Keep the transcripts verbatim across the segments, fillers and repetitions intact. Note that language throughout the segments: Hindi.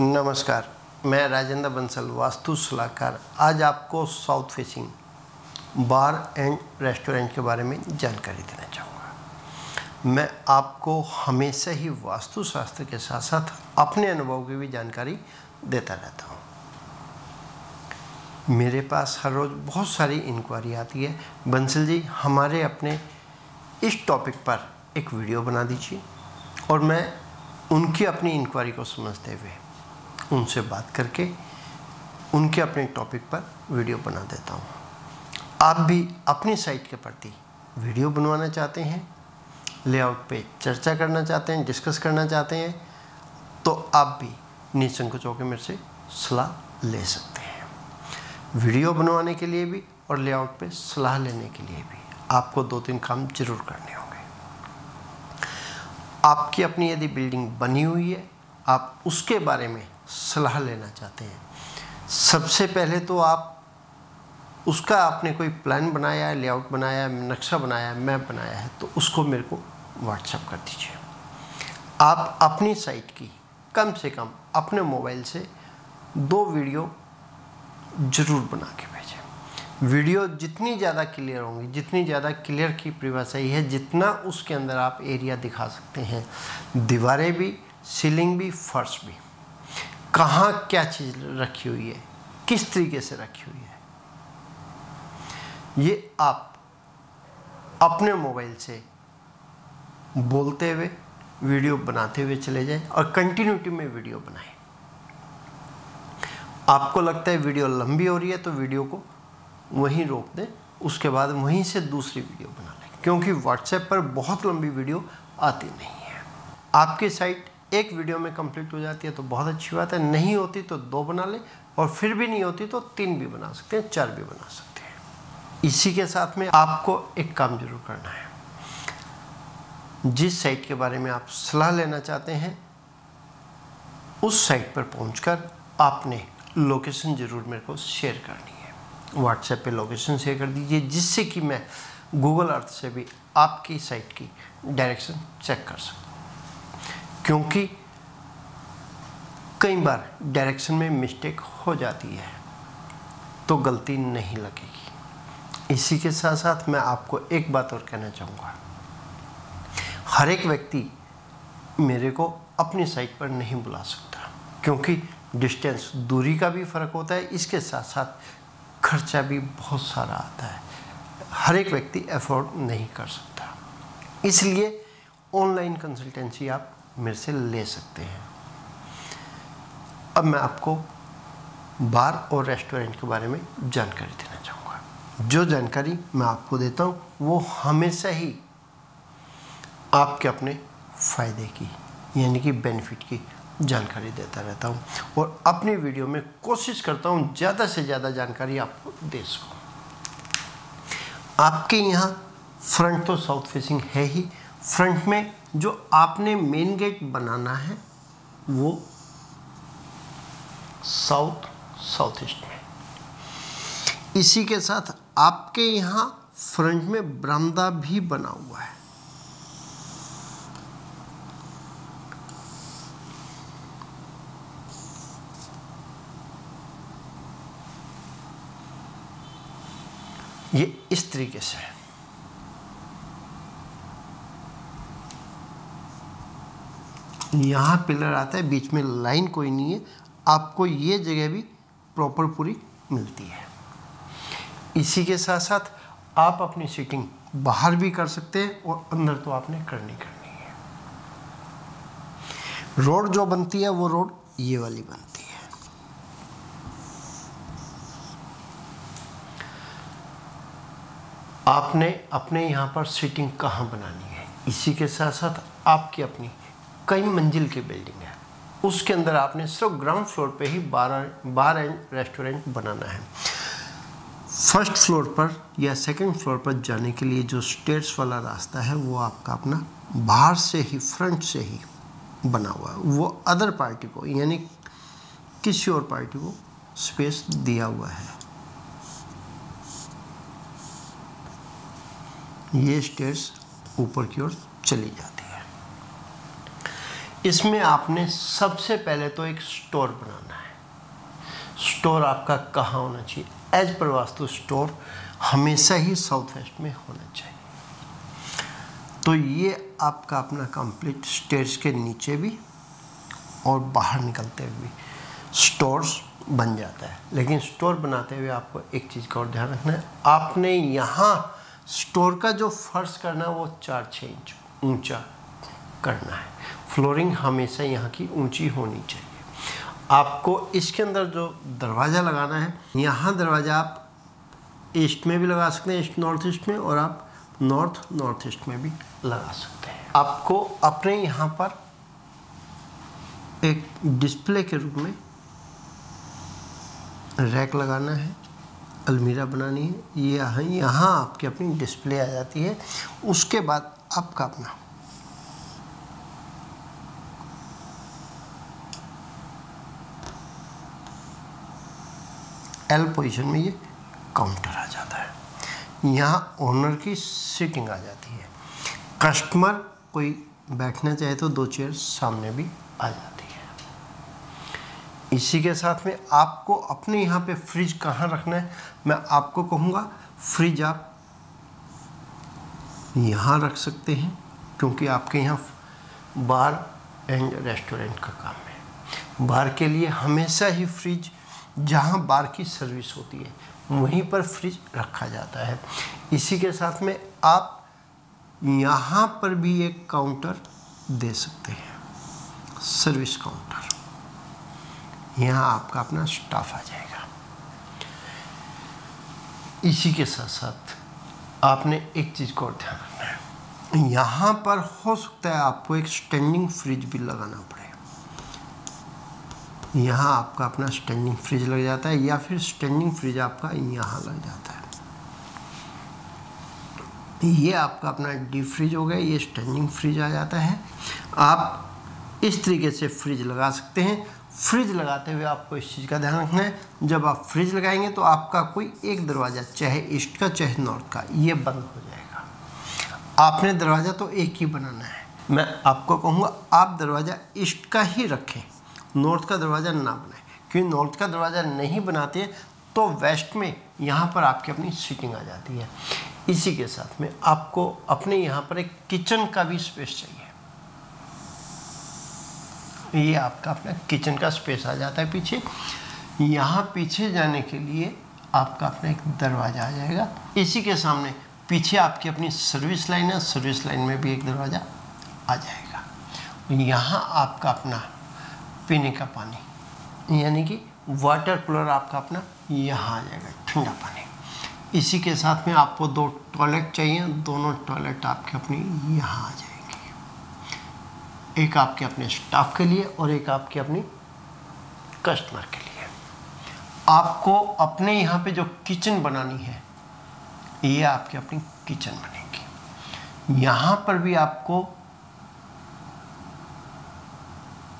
नमस्कार, मैं राजेंद्र बंसल वास्तु सलाहकार। आज आपको south facing bar and restaurant के बारे में जानकारी देना चाहूँगा। मैं आपको हमेशा ही वास्तु शास्त्र के साथ साथ अपने अनुभव की भी जानकारी देता रहता हूँ। मेरे पास हर रोज़ बहुत सारी इंक्वायरी आती है, बंसल जी हमारे अपने इस टॉपिक पर एक वीडियो बना दीजिए, और मैं उनकी अपनी इंक्वायरी को समझते हुए उनसे बात करके उनके अपने टॉपिक पर वीडियो बना देता हूँ। आप भी अपनी साइट के प्रति वीडियो बनवाना चाहते हैं, लेआउट पे चर्चा करना चाहते हैं, डिस्कस करना चाहते हैं, तो आप भी निसंकोच होकर मेरे से सलाह ले सकते हैं। वीडियो बनवाने के लिए भी और लेआउट पे सलाह लेने के लिए भी आपको दो तीन काम जरूर करने होंगे। आपकी अपनी यदि बिल्डिंग बनी हुई है, आप उसके बारे में सलाह लेना चाहते हैं, सबसे पहले तो आप उसका आपने कोई प्लान बनाया है, लेआउट बनाया है, नक्शा बनाया है, मैप बनाया है, तो उसको मेरे को व्हाट्सएप कर दीजिए। आप अपनी साइट की कम से कम अपने मोबाइल से दो वीडियो ज़रूर बना के भेजें। वीडियो जितनी ज़्यादा क्लियर होंगी, जितनी ज़्यादा क्लियर की परिभाषा है, जितना उसके अंदर आप एरिया दिखा सकते हैं, दीवारें भी, सीलिंग भी, फर्श भी, कहाँ क्या चीज़ रखी हुई है, किस तरीके से रखी हुई है, ये आप अपने मोबाइल से बोलते हुए वीडियो बनाते हुए चले जाएं और कंटिन्यूटी में वीडियो बनाएं। आपको लगता है वीडियो लंबी हो रही है तो वीडियो को वहीं रोक दें, उसके बाद वहीं से दूसरी वीडियो बना लें, क्योंकि व्हाट्सएप पर बहुत लंबी वीडियो आती नहीं है। आपकी साइट एक वीडियो में कंप्लीट हो जाती है तो बहुत अच्छी बात है, नहीं होती तो दो बना लें, और फिर भी नहीं होती तो तीन भी बना सकते हैं, चार भी बना सकते हैं। इसी के साथ में आपको एक काम जरूर करना है। जिस साइट के बारे में आप सलाह लेना चाहते हैं, उस साइट पर पहुंचकर आपने लोकेशन ज़रूर मेरे को शेयर करनी है। व्हाट्सएप पे लोकेशन शेयर कर दीजिए, जिससे कि मैं गूगल अर्थ से भी आपकी साइट की डायरेक्शन चेक कर सकूँ, क्योंकि कई बार डायरेक्शन में मिस्टेक हो जाती है तो गलती नहीं लगेगी। इसी के साथ साथ मैं आपको एक बात और कहना चाहूँगा, हर एक व्यक्ति मेरे को अपनी साइट पर नहीं बुला सकता, क्योंकि डिस्टेंस, दूरी का भी फ़र्क होता है, इसके साथ साथ खर्चा भी बहुत सारा आता है, हर एक व्यक्ति अफोर्ड नहीं कर सकता। इसलिए ऑनलाइन कंसल्टेंसी आप मेरे से ले सकते हैं। अब मैं आपको बार और रेस्टोरेंट के बारे में जानकारी देना चाहूँगा। जो जानकारी मैं आपको देता हूँ वो हमेशा ही आपके अपने फ़ायदे की, यानी कि बेनिफिट की जानकारी देता रहता हूँ, और अपनी वीडियो में कोशिश करता हूँ ज़्यादा से ज़्यादा जानकारी आपको दे सकूँ। आपके यहाँ फ्रंट तो साउथ फेसिंग है ही, फ्रंट में जो आपने मेन गेट बनाना है वो साउथ साउथ ईस्ट में। इसी के साथ आपके यहाँ फ्रंट में बरामदा भी बना हुआ है। ये इस तरीके से है। यहाँ पिलर आता है, बीच में लाइन कोई नहीं है, आपको ये जगह भी प्रॉपर पूरी मिलती है। इसी के साथ साथ आप अपनी सीटिंग बाहर भी कर सकते हैं, और अंदर तो आपने करनी करनी है। रोड जो बनती है वो रोड ये वाली बनती है। आपने अपने यहाँ पर सीटिंग कहाँ बनानी है, इसी के साथ साथ आपकी अपनी कई मंजिल की बिल्डिंग है, उसके अंदर आपने सिर्फ ग्राउंड फ्लोर पे ही बार बार एंड रेस्टोरेंट बनाना है। फर्स्ट फ्लोर पर या सेकंड फ्लोर पर जाने के लिए जो स्टेयर्स वाला रास्ता है वो आपका अपना बाहर से ही, फ्रंट से ही बना हुआ है। वो अदर पार्टी को, यानी किसी और पार्टी को स्पेस दिया हुआ है। ये स्टेयर्स ऊपर की ओर चली जाती है। इसमें आपने सबसे पहले तो एक स्टोर बनाना है। स्टोर आपका कहाँ होना चाहिए? एज पर वास्तु स्टोर हमेशा ही साउथ वेस्ट में होना चाहिए। तो ये आपका अपना कंप्लीट स्टेज के नीचे भी और बाहर निकलते हुए भी स्टोर्स बन जाता है। लेकिन स्टोर बनाते हुए आपको एक चीज़ का और ध्यान रखना है, आपने यहाँ स्टोर का जो फर्श करना है वो चार छः इंच ऊंचा करना है। फ्लोरिंग हमेशा यहाँ की ऊंची होनी चाहिए। आपको इसके अंदर जो दरवाज़ा लगाना है, यहाँ दरवाज़ा आप ईस्ट में भी लगा सकते हैं, ईस्ट नॉर्थ ईस्ट में, और आप नॉर्थ नॉर्थ ईस्ट में भी लगा सकते हैं। आपको अपने यहाँ पर एक डिस्प्ले के रूप में रैक लगाना है, अलमीरा बनानी है। ये यहाँ यहाँ आपकी अपनी डिस्प्ले आ जाती है। उसके बाद आपका अपना एल पोजीशन में ये काउंटर आ जाता है। यहाँ ओनर की सीटिंग आ जाती है। कस्टमर कोई बैठना चाहे तो दो चेयर सामने भी आ जाती है। इसी के साथ में आपको अपने यहाँ पे फ्रिज कहाँ रखना है, मैं आपको कहूँगा फ्रिज आप यहाँ रख सकते हैं, क्योंकि आपके यहाँ बार एंड रेस्टोरेंट का काम है। बार के लिए हमेशा ही फ्रिज, जहाँ बार की सर्विस होती है वहीं पर फ्रिज रखा जाता है। इसी के साथ में आप यहाँ पर भी एक काउंटर दे सकते हैं, सर्विस काउंटर। यहाँ आपका अपना स्टाफ आ जाएगा। इसी के साथ साथ आपने एक चीज़ को और ध्यान रखना है, यहाँ पर हो सकता है आपको एक स्टैंडिंग फ्रिज भी लगाना पड़े। यहाँ आपका अपना स्टैंडिंग फ्रिज लग जाता है, या फिर स्टैंडिंग फ्रिज आपका यहाँ लग जाता है। ये आपका अपना डीप फ्रिज हो गया, ये स्टैंडिंग फ्रिज आ जाता है। आप इस तरीके से फ्रिज लगा सकते हैं। फ्रिज लगाते हुए आपको इस चीज़ का ध्यान रखना है, जब आप फ्रिज लगाएंगे तो आपका कोई एक दरवाज़ा, चाहे ईस्ट का चाहे नॉर्थ का, ये बंद हो जाएगा। आपने दरवाज़ा तो एक ही बनाना है। मैं आपको कहूँगा आप दरवाज़ा ईस्ट का ही रखें, नॉर्थ का दरवाज़ा ना बनाएं, क्योंकि नॉर्थ का दरवाज़ा नहीं बनाते तो वेस्ट में यहाँ पर आपकी अपनी सीटिंग आ जाती है। इसी के साथ में आपको अपने यहाँ पर एक किचन का भी स्पेस चाहिए। ये आपका अपना किचन का स्पेस आ जाता है पीछे। यहाँ पीछे जाने के लिए आपका अपना एक दरवाज़ा आ जाएगा। इसी के सामने पीछे आपकी अपनी सर्विस लाइन है, सर्विस लाइन में भी एक दरवाज़ा आ जाएगा। यहाँ आपका अपना पीने का पानी, यानी कि वाटर कूलर आपका अपना यहाँ आ जाएगा, ठंडा पानी। इसी के साथ में आपको दो टॉयलेट चाहिए, दोनों टॉयलेट आपके अपनी यहाँ आ जाएगी, एक आपके अपने स्टाफ के लिए और एक आपके अपनी कस्टमर के लिए। आपको अपने यहाँ पे जो किचन बनानी है, ये आपकी अपनी किचन बनेगी। यहाँ पर भी आपको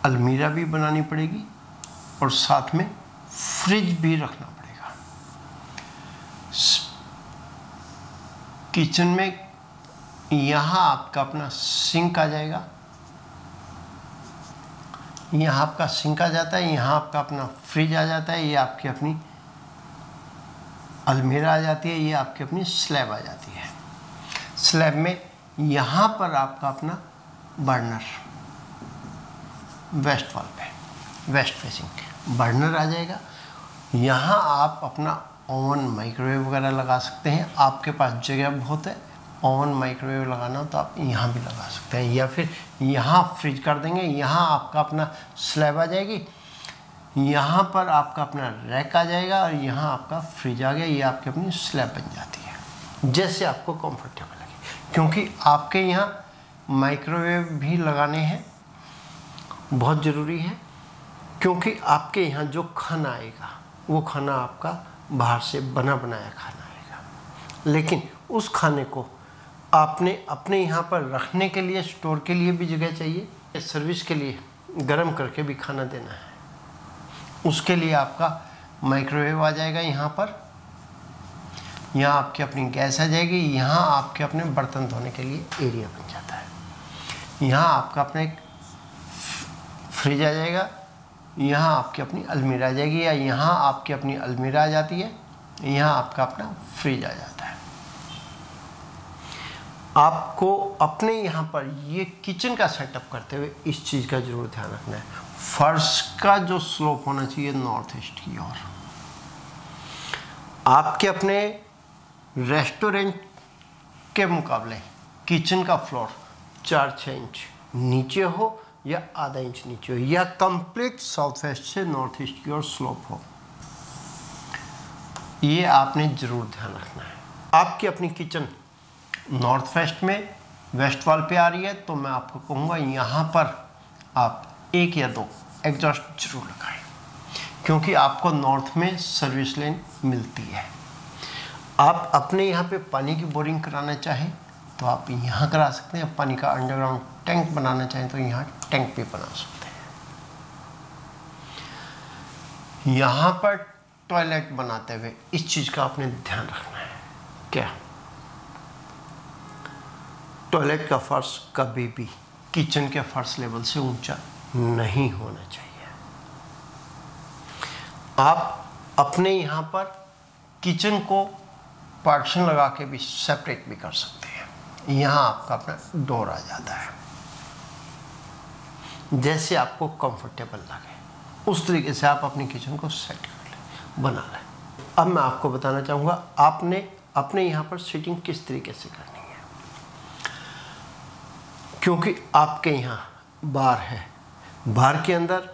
अलमीरा भी बनानी पड़ेगी और साथ में फ्रिज भी रखना पड़ेगा। किचन में यहाँ आपका अपना सिंक आ जाएगा, यहाँ आपका सिंक आ जाता है, यहाँ आपका अपना फ्रिज आ जाता है, ये आपकी अपनी अलमीरा आ जाती है, ये आपकी अपनी स्लैब आ जाती है। स्लैब में यहाँ पर आपका अपना बर्नर, वेस्ट वॉल पे वेस्ट फेसिंग बर्नर आ जाएगा। यहाँ आप अपना ओवन माइक्रोवेव वगैरह लगा सकते हैं। आपके पास जगह बहुत है, ओवन माइक्रोवेव लगाना हो तो आप यहाँ भी लगा सकते हैं, या फिर यहाँ फ्रिज कर देंगे। यहाँ आपका अपना स्लैब आ जाएगी, यहाँ पर आपका अपना रैक आ जाएगा और यहाँ आपका फ्रिज आ गया। ये आपकी अपनी स्लैब बन जाती है, जैसे आपको कंफर्टेबल लगे, क्योंकि आपके यहाँ माइक्रोवेव भी लगाने हैं, बहुत ज़रूरी है, क्योंकि आपके यहाँ जो खाना आएगा वो खाना आपका बाहर से बना बनाया खाना आएगा। लेकिन उस खाने को आपने अपने यहाँ पर रखने के लिए स्टोर के लिए भी जगह चाहिए, सर्विस के लिए गर्म करके भी खाना देना है, उसके लिए आपका माइक्रोवेव आ जाएगा। यहाँ पर यहाँ आपकी अपनी गैस आ जाएगी, यहाँ आपके अपने बर्तन धोने के लिए एरिया बन जाता है, यहाँ आपका अपना एक फ्रिज आ जाएगा, यहाँ आपकी अपनी अलमीरा आ जाएगी, या यहाँ आपकी अपनी अलमीरा आ जाती है, यहाँ आपका अपना फ्रिज आ जाता है। आपको अपने यहाँ पर ये किचन का सेटअप करते हुए इस चीज़ का जरूर ध्यान रखना है, फर्श का जो स्लोप होना चाहिए नॉर्थ ईस्ट की ओर। आपके अपने रेस्टोरेंट के मुकाबले किचन का फ्लोर चार छः इंच नीचे हो या आधा इंच नीचे हो, या कंप्लीट साउथ वेस्ट से नॉर्थ ईस्ट की ओर स्लोप हो, ये आपने ज़रूर ध्यान रखना है। आपकी अपनी किचन नॉर्थ वेस्ट में वेस्ट वॉल पे आ रही है, तो मैं आपको कहूँगा यहाँ पर आप एक या दो एग्जॉस्ट जरूर लगाएं, क्योंकि आपको नॉर्थ में सर्विस लेन मिलती है। आप अपने यहाँ पे पानी की बोरिंग कराना चाहें तो आप यहाँ करा सकते हैं, पानी का अंडरग्राउंड टैंक बनाना चाहें तो यहाँ टैंक भी बना सकते हैं। यहाँ पर टॉयलेट बनाते हुए इस चीज़ का आपने ध्यान रखना है, क्या टॉयलेट का फर्श कभी भी किचन के फर्श लेवल से ऊंचा नहीं होना चाहिए। आप अपने यहाँ पर किचन को पार्टीशन लगा के भी सेपरेट भी कर सकते हैं, यहाँ आपका अपना डोर आ जाता है। जैसे आपको कंफर्टेबल लगे उस तरीके से आप अपनी किचन को सेट कर लें, बना लें। अब मैं आपको बताना चाहूँगा आपने अपने यहाँ पर सीटिंग किस तरीके से करनी, क्योंकि आपके यहाँ बार है। बार के अंदर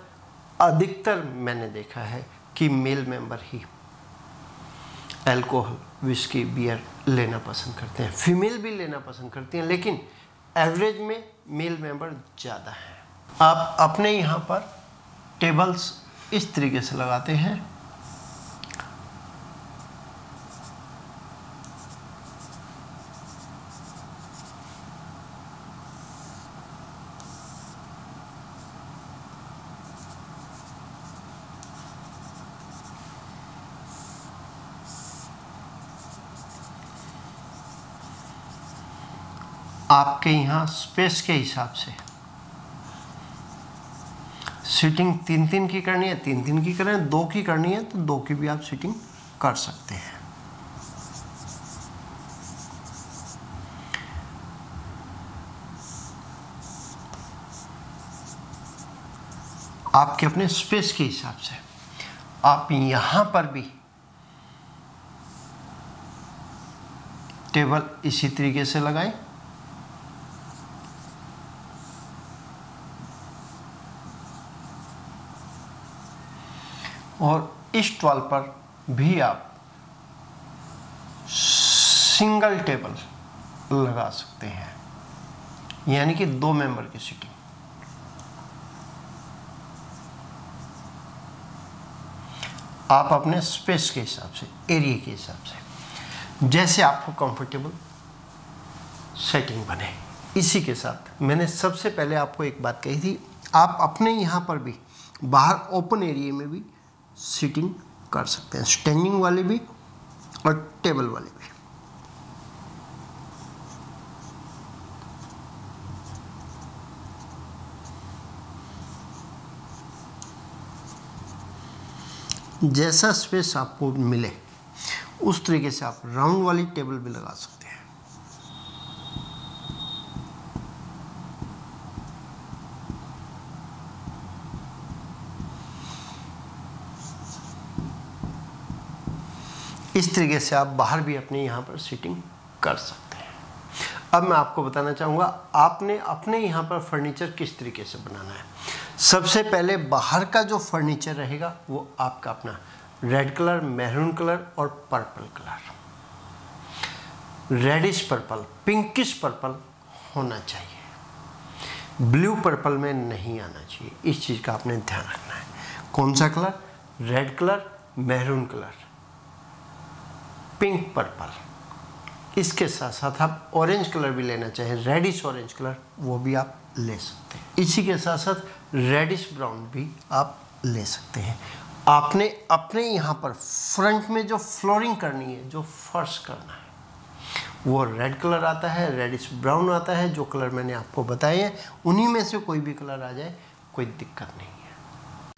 अधिकतर मैंने देखा है कि मेल मेंबर ही अल्कोहल, विस्की, बियर लेना पसंद करते हैं, फीमेल भी लेना पसंद करती हैं, लेकिन एवरेज में मेल मेंबर ज़्यादा है। आप अपने यहाँ पर टेबल्स इस तरीके से लगाते हैं, आपके यहाँ स्पेस के हिसाब से सीटिंग तीन तीन की करनी है, तीन तीन की करें, दो की करनी है तो दो की भी आप सीटिंग कर सकते हैं। आपके अपने स्पेस के हिसाब से आप यहाँ पर भी टेबल इसी तरीके से लगाएं, और इस टॉल पर भी आप सिंगल टेबल लगा सकते हैं, यानी कि दो मेंबर की सीटिंग। आप अपने स्पेस के हिसाब से, एरिया के हिसाब से, जैसे आपको कंफर्टेबल सेटिंग बने, इसी के साथ मैंने सबसे पहले आपको एक बात कही थी, आप अपने यहाँ पर भी बाहर ओपन एरिया में भी सीटिंग कर सकते हैं, स्टैंडिंग वाले भी और टेबल वाले भी। जैसा स्पेस आपको मिले उस तरीके से आप राउंड वाली टेबल भी लगा सकते हैं। इस तरीके से आप बाहर भी अपने यहाँ पर सीटिंग कर सकते हैं। अब मैं आपको बताना चाहूँगा आपने अपने यहाँ पर फर्नीचर किस तरीके से बनाना है। सबसे पहले बाहर का जो फर्नीचर रहेगा वो आपका अपना रेड कलर, मैरून कलर और purple colour, reddish purple, pinkish purple होना चाहिए, ब्लू पर्पल में नहीं आना चाहिए। इस चीज़ का आपने ध्यान रखना है। कौन सा colour? Red colour, maroon colour, pink purple, इसके साथ साथ आप ऑरेंज कलर भी लेना चाहें, रेडिश ऑरेंज कलर, वो भी आप ले सकते हैं। इसी के साथ साथ रेडिश ब्राउन भी आप ले सकते हैं। आपने अपने यहाँ पर फ्रंट में जो फ्लोरिंग करनी है, जो फर्श करना है, वो रेड कलर आता है, रेडिश ब्राउन आता है, जो कलर मैंने आपको बताए हैं उन्हीं में से कोई भी कलर आ जाए कोई दिक्कत नहीं है।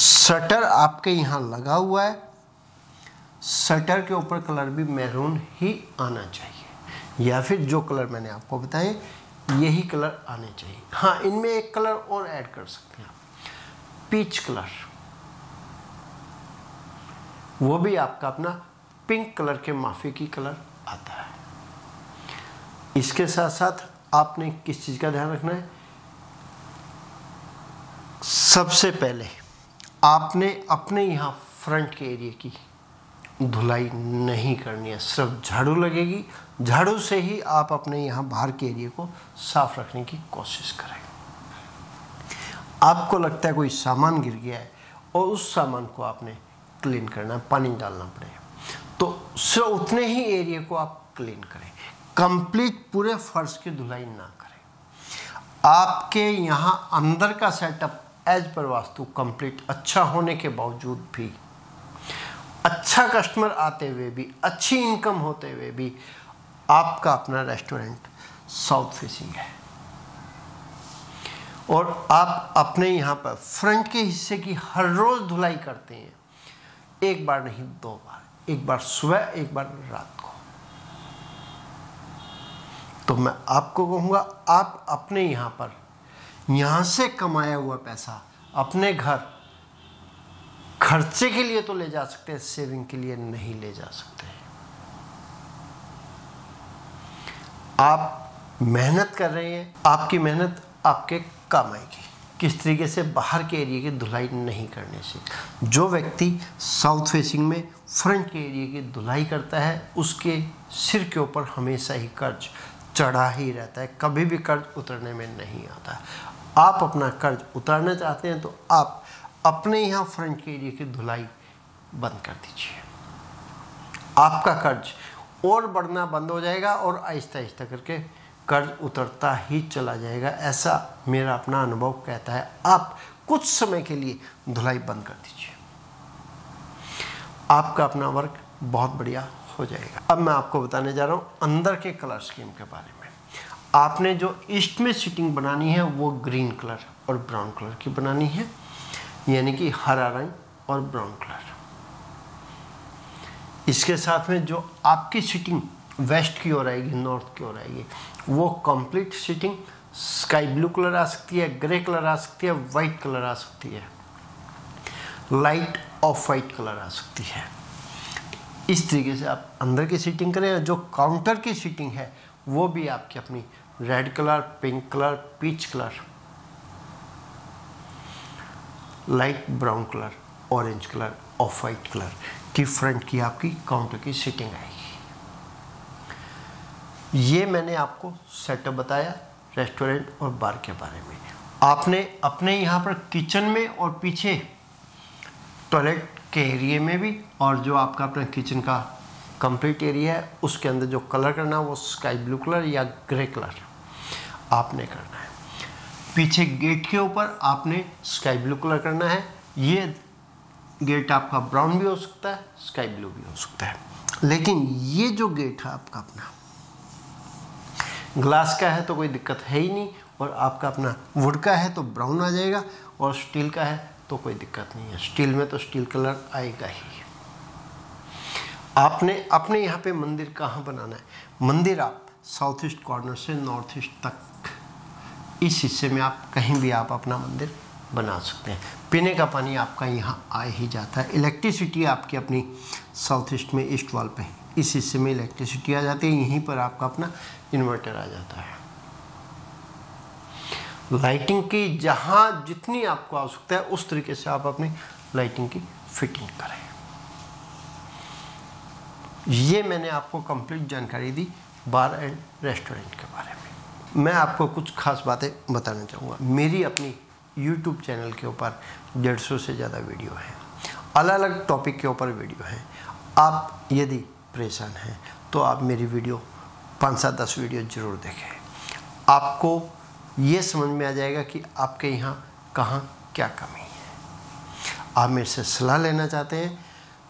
शटर आपके यहाँ लगा हुआ है, शटर के ऊपर कलर भी मैरून ही आना चाहिए या फिर जो कलर मैंने आपको बताए यही कलर आने चाहिए। हाँ, इनमें एक कलर और ऐड कर सकते हैं आप, पीच कलर, वो भी आपका अपना पिंक कलर के माफी की कलर आता है। इसके साथ साथ आपने किस चीज़ का ध्यान रखना है, सबसे पहले आपने अपने यहाँ फ्रंट के एरिया की धुलाई नहीं करनी है, सिर्फ झाड़ू लगेगी, झाड़ू से ही आप अपने यहाँ बाहर के एरिया को साफ रखने की कोशिश करें। आपको लगता है कोई सामान गिर गया है और उस सामान को आपने क्लीन करना है, पानी डालना पड़ेगा, तो सिर्फ उतने ही एरिया को आप क्लीन करें, कंप्लीट पूरे फर्श की धुलाई ना करें। आपके यहाँ अंदर का setup as per vastu complete अच्छा होने के बावजूद भी, अच्छा कस्टमर आते हुए भी, अच्छी इनकम होते हुए भी, आपका अपना रेस्टोरेंट साउथ फेसिंग है और आप अपने यहाँ पर फ्रंट के हिस्से की हर रोज़ धुलाई करते हैं, एक बार नहीं दो बार, एक बार सुबह एक बार रात को, तो मैं आपको कहूँगा आप अपने यहाँ पर यहाँ से कमाया हुआ पैसा अपने घर खर्चे के लिए तो ले जा सकते हैं, सेविंग के लिए नहीं ले जा सकते। आप मेहनत कर रहे हैं, आपकी मेहनत आपके काम आएगी। किस तरीके से बाहर के एरिया की धुलाई नहीं करने से, जो व्यक्ति साउथ फेसिंग में फ्रंट के एरिया की धुलाई करता है उसके सिर के ऊपर हमेशा ही कर्ज चढ़ा ही रहता है, कभी भी कर्ज उतरने में नहीं आता। आप अपना कर्ज उतारना चाहते हैं तो आप अपने यहाँ फ्रंट के एरिया की धुलाई बंद कर दीजिए, आपका कर्ज और बढ़ना बंद हो जाएगा और आहिस्ता आहिस्ता करके कर्ज उतरता ही चला जाएगा, ऐसा मेरा अपना अनुभव कहता है। आप कुछ समय के लिए धुलाई बंद कर दीजिए, आपका अपना वर्क बहुत बढ़िया हो जाएगा। अब मैं आपको बताने जा रहा हूँ अंदर के कलर स्कीम के बारे में। आपने जो ईस्ट में सीटिंग बनानी है वो ग्रीन कलर और ब्राउन कलर की बनानी है, यानी कि हरा रंग और ब्राउन कलर। इसके साथ में जो आपकी सीटिंग वेस्ट की ओर आएगी, नॉर्थ की ओर आएगी, वो complete seating sky blue colour आ सकती है, ग्रे कलर आ सकती है, वाइट कलर आ सकती है, लाइट ऑफ वाइट कलर आ सकती है। इस तरीके से आप अंदर की सीटिंग करें। जो काउंटर की सीटिंग है वो भी आपकी अपनी red colour, pink colour, peach colour, light brown colour, orange colour, off white colour की फ्रंट की आपकी काउंटर की सीटिंग आएगी। ये मैंने आपको सेटअप बताया रेस्टोरेंट और बार के बारे में। आपने अपने यहाँ पर किचन में और पीछे टॉयलेट के एरिया में भी, और जो आपका अपना किचन का कंप्लीट एरिया है उसके अंदर जो कलर करना है वो स्काई ब्लू कलर या ग्रे कलर आपने करना है। पीछे गेट के ऊपर आपने स्काई ब्लू कलर करना है। ये गेट आपका ब्राउन भी हो सकता है, स्काई ब्लू भी हो सकता है, लेकिन ये जो गेट है आपका अपना ग्लास का है तो कोई दिक्कत है ही नहीं, और आपका अपना वुड का है तो ब्राउन आ जाएगा, और स्टील का है तो कोई दिक्कत नहीं है, स्टील में तो स्टील कलर आएगा ही। आपने अपने यहाँ पे मंदिर कहाँ बनाना है, मंदिर आप साउथ ईस्ट कॉर्नर से नॉर्थ ईस्ट तक इस हिस्से में आप कहीं भी आप अपना मंदिर बना सकते हैं। पीने का पानी आपका यहाँ आ ही जाता है, इलेक्ट्रिसिटी आपकी अपनी साउथ ईस्ट में ईस्ट वॉल पे इस हिस्से में इलेक्ट्रिसिटी आ जाती है, यहीं पर आपका अपना इन्वर्टर आ जाता है। लाइटिंग की जहाँ जितनी आपको आवश्यकता है उस तरीके से आप अपनी लाइटिंग की फिटिंग करें। ये मैंने आपको कंप्लीट जानकारी दी बार एंड रेस्टोरेंट के बारे में। मैं आपको कुछ खास बातें बताना चाहूँगा। मेरी अपनी यूट्यूब चैनल के ऊपर डेढ़ सौ से ज़्यादा वीडियो हैं, अलग अलग टॉपिक के ऊपर वीडियो हैं। आप यदि परेशान हैं तो आप मेरी वीडियो पाँच सात दस वीडियो ज़रूर देखें, आपको ये समझ में आ जाएगा कि आपके यहाँ कहाँ क्या कमी है। आप मेरे से सलाह लेना चाहते हैं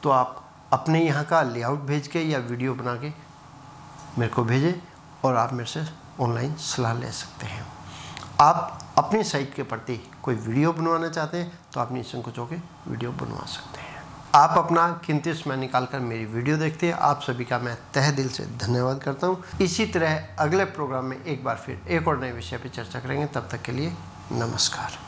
तो आप अपने यहाँ का लेआउट भेज के या वीडियो बना के मेरे को भेजें और आप मेरे से ऑनलाइन सलाह ले सकते हैं। आप अपनी साइट के प्रति कोई वीडियो बनवाना चाहते हैं तो आप निसंकोच होकर वीडियो बनवा सकते हैं। आप अपना कीमती समय निकालकर मेरी वीडियो देखते हैं, आप सभी का मैं तहे दिल से धन्यवाद करता हूं। इसी तरह अगले प्रोग्राम में एक बार फिर एक और नए विषय पर चर्चा करेंगे। तब तक के लिए नमस्कार।